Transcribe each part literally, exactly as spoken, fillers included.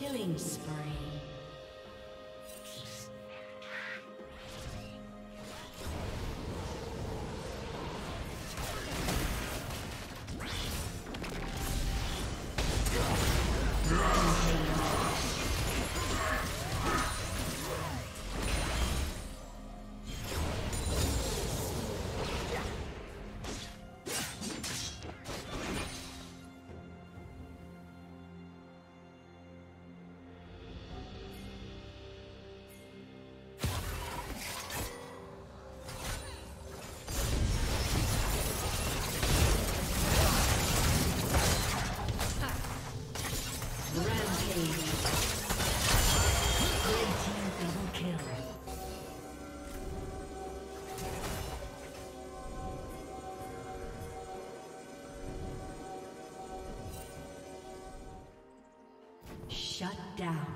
Killing spree. Shut down.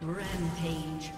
Rampage.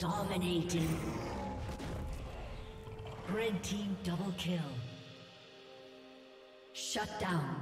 Dominating. Red team double kill. Shut down.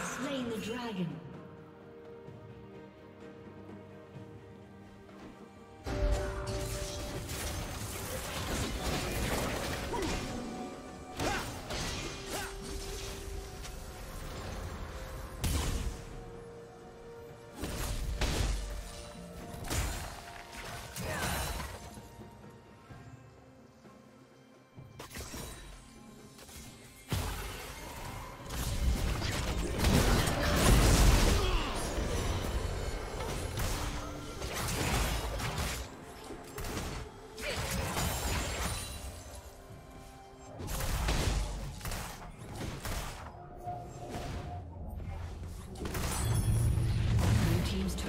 Slain the dragon.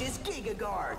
ages GigaGuard.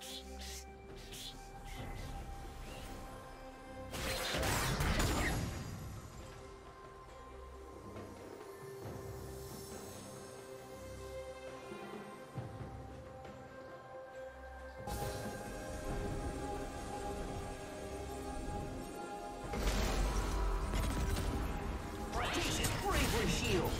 Shield. Shield.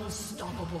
Unstoppable.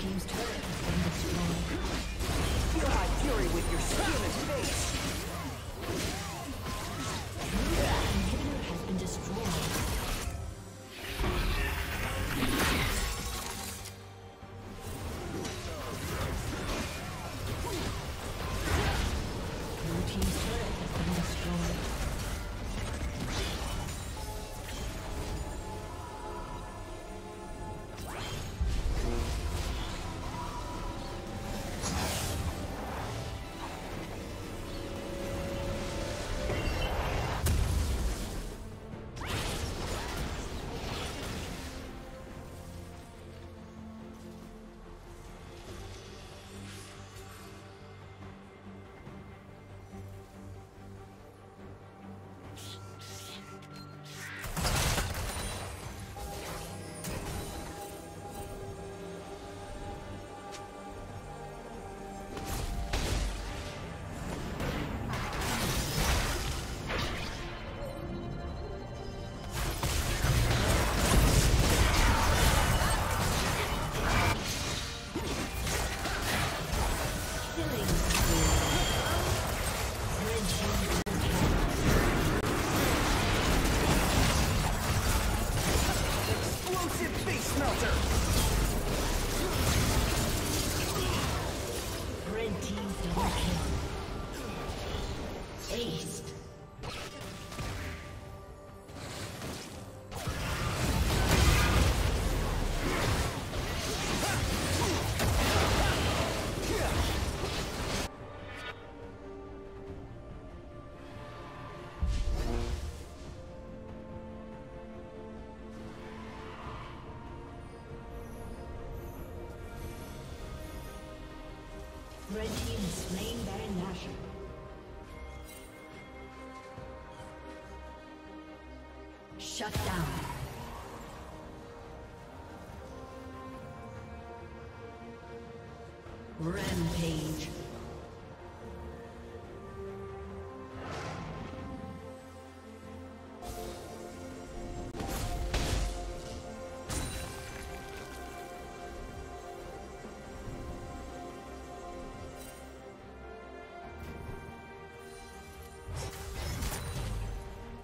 team's turret has been destroyed. Feel my fury with your skilled face. Your inhibitor has been destroyed. Red team is slain Baron Nashor. Shut down. Rampage.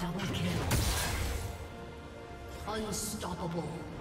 Double kill. Unstoppable.